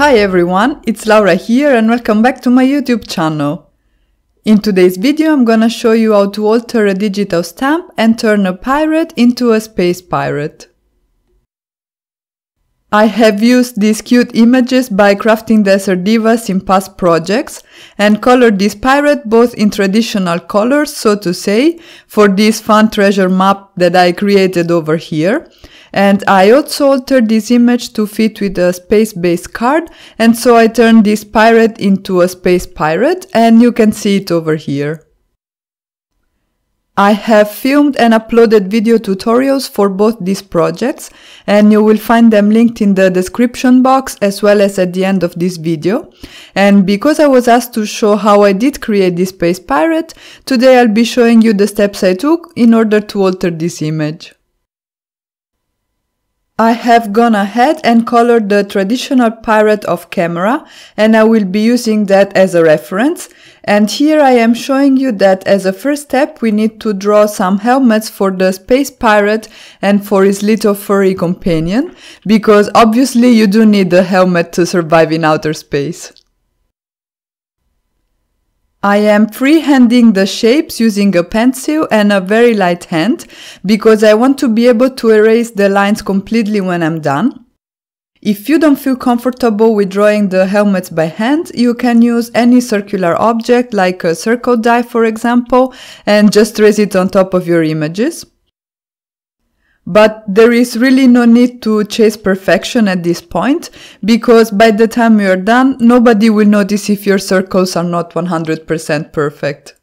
Hi everyone, it's Laura here and welcome back to my YouTube channel. In today's video I'm gonna show you how to alter a digital stamp and turn a pirate into a space pirate. I have used these cute images by Craftin Desert Divas in past projects and colored this pirate both in traditional colors, so to say, for this fun treasure map that I created over here. And I also altered this image to fit with a space-based card, and so I turned this pirate into a space pirate and you can see it over here. I have filmed and uploaded video tutorials for both these projects and you will find them linked in the description box as well as at the end of this video. And because I was asked to show how I did create this space pirate, today I'll be showing you the steps I took in order to alter this image. I have gone ahead and colored the traditional pirate off camera and I will be using that as a reference. And here I am showing you that as a first step we need to draw some helmets for the space pirate and for his little furry companion, because obviously you do need a helmet to survive in outer space. I am freehanding the shapes using a pencil and a very light hand because I want to be able to erase the lines completely when I'm done. If you don't feel comfortable with drawing the helmets by hand, you can use any circular object like a circle die, for example, and just trace it on top of your images. But there is really no need to chase perfection at this point, because by the time you are done, nobody will notice if your circles are not 100% perfect.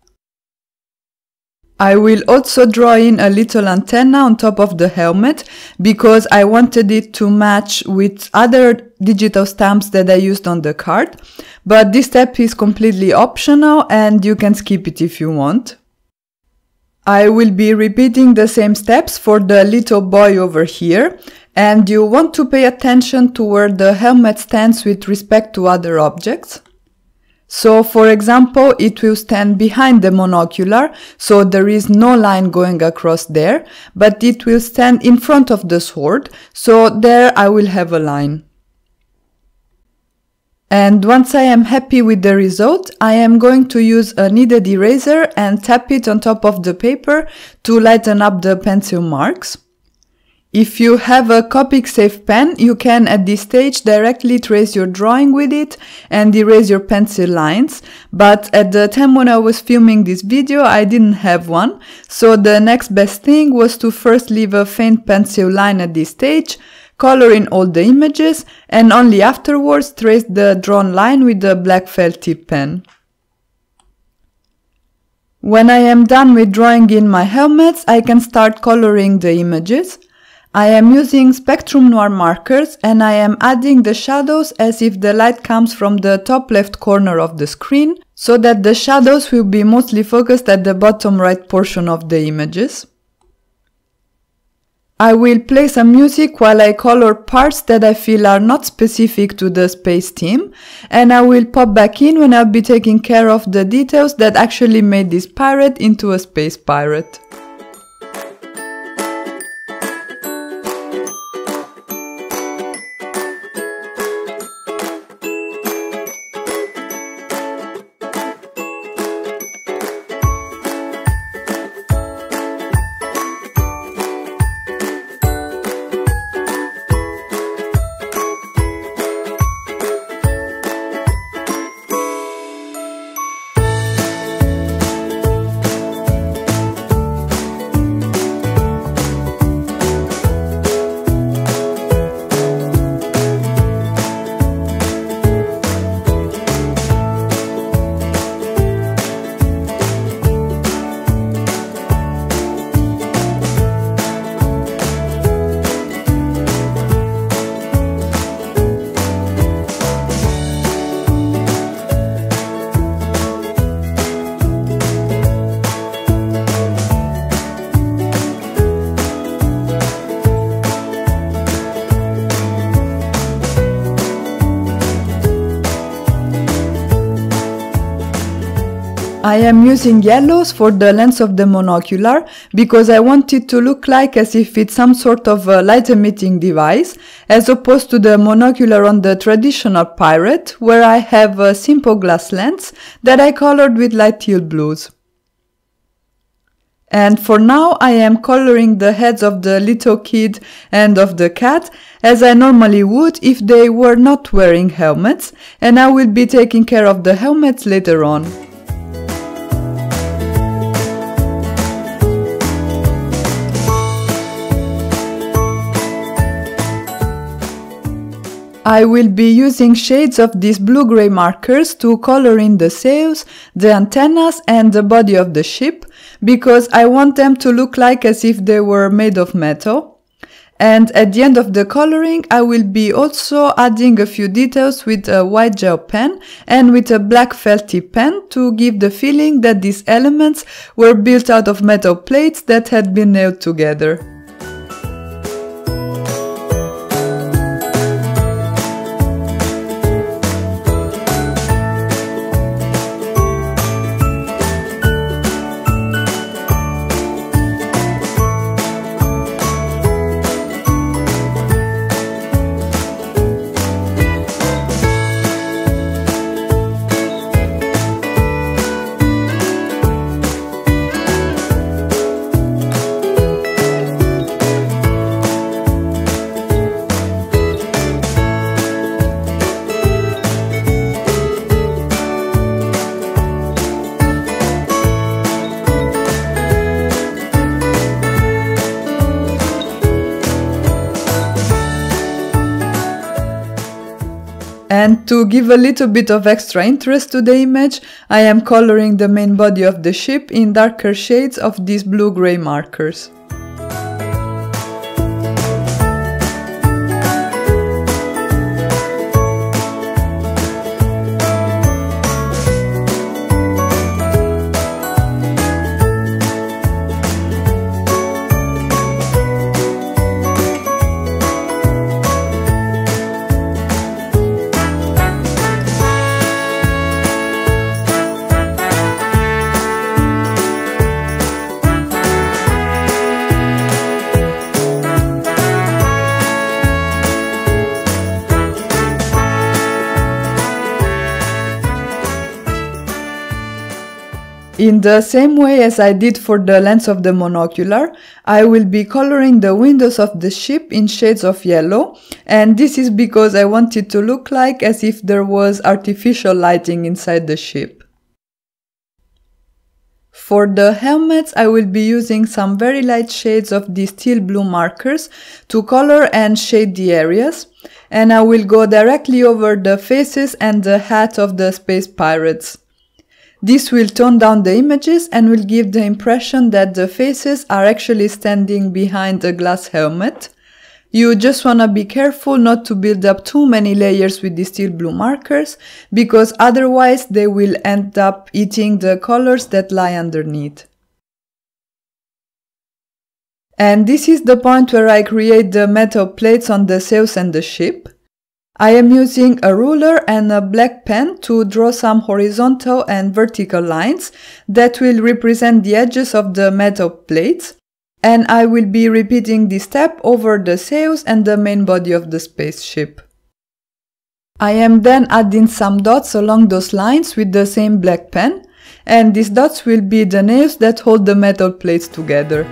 I will also draw in a little antenna on top of the helmet, because I wanted it to match with other digital stamps that I used on the card, but this step is completely optional and you can skip it if you want. I will be repeating the same steps for the little boy over here, and you want to pay attention to where the helmet stands with respect to other objects. So, for example, it will stand behind the monocular, so there is no line going across there, but it will stand in front of the sword, so there I will have a line. And once I am happy with the result, I am going to use a kneaded eraser and tap it on top of the paper to lighten up the pencil marks. If you have a Copic safe pen, you can at this stage directly trace your drawing with it and erase your pencil lines, but at the time when I was filming this video I didn't have one, so the next best thing was to first leave a faint pencil line at this stage, color in all the images, and only afterwards trace the drawn line with the black felt tip pen. When I am done with drawing in my helmets, I can start coloring the images. I am using Spectrum Noir markers and I am adding the shadows as if the light comes from the top left corner of the screen, so that the shadows will be mostly focused at the bottom right portion of the images. I will play some music while I color parts that I feel are not specific to the space theme, and I will pop back in when I'll be taking care of the details that actually made this pirate into a space pirate. I am using yellows for the lens of the monocular because I want it to look like as if it's some sort of a light emitting device, as opposed to the monocular on the traditional pirate, where I have a simple glass lens that I colored with light teal blues. And for now I am coloring the heads of the little kid and of the cat, as I normally would if they were not wearing helmets, and I will be taking care of the helmets later on. I will be using shades of these blue-gray markers to color in the sails, the antennas and the body of the ship, because I want them to look like as if they were made of metal. And at the end of the coloring I will be also adding a few details with a white gel pen and with a black felt tip pen to give the feeling that these elements were built out of metal plates that had been nailed together. And to give a little bit of extra interest to the image, I am coloring the main body of the ship in darker shades of these blue-gray markers. In the same way as I did for the lens of the monocular, I will be coloring the windows of the ship in shades of yellow, and this is because I want it to look like as if there was artificial lighting inside the ship. For the helmets, I will be using some very light shades of these teal blue markers to color and shade the areas, and I will go directly over the faces and the hat of the space pirates. This will tone down the images and will give the impression that the faces are actually standing behind a glass helmet. You just wanna be careful not to build up too many layers with these teal blue markers, because otherwise they will end up eating the colors that lie underneath. And this is the point where I create the metal plates on the sails and the ship. I am using a ruler and a black pen to draw some horizontal and vertical lines that will represent the edges of the metal plates, and I will be repeating this step over the sails and the main body of the spaceship. I am then adding some dots along those lines with the same black pen, and these dots will be the nails that hold the metal plates together.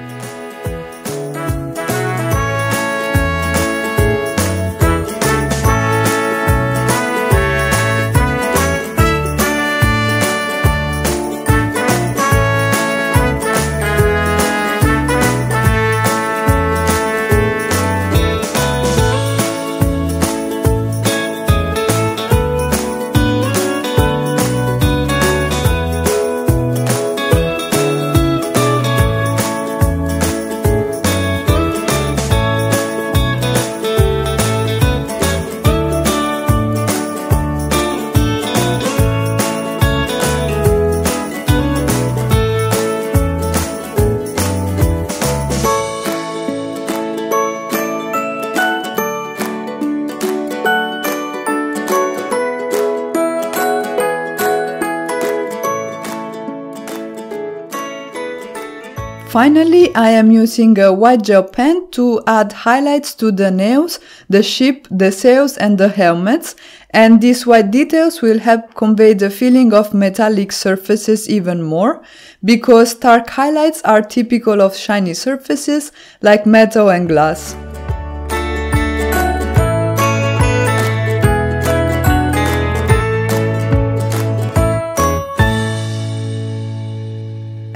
Finally, I am using a white gel pen to add highlights to the nails, the ship, the sails and the helmets, and these white details will help convey the feeling of metallic surfaces even more, because stark highlights are typical of shiny surfaces like metal and glass.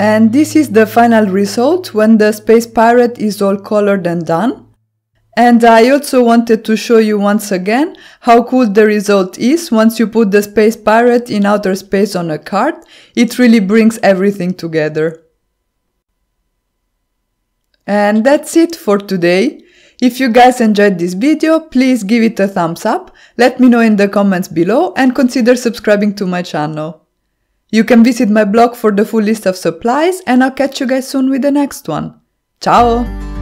And this is the final result when the space pirate is all colored and done. And I also wanted to show you once again how cool the result is once you put the space pirate in outer space on a card. It really brings everything together. And that's it for today. If you guys enjoyed this video, please give it a thumbs up, let me know in the comments below, and consider subscribing to my channel. You can visit my blog for the full list of supplies, and I'll catch you guys soon with the next one. Ciao!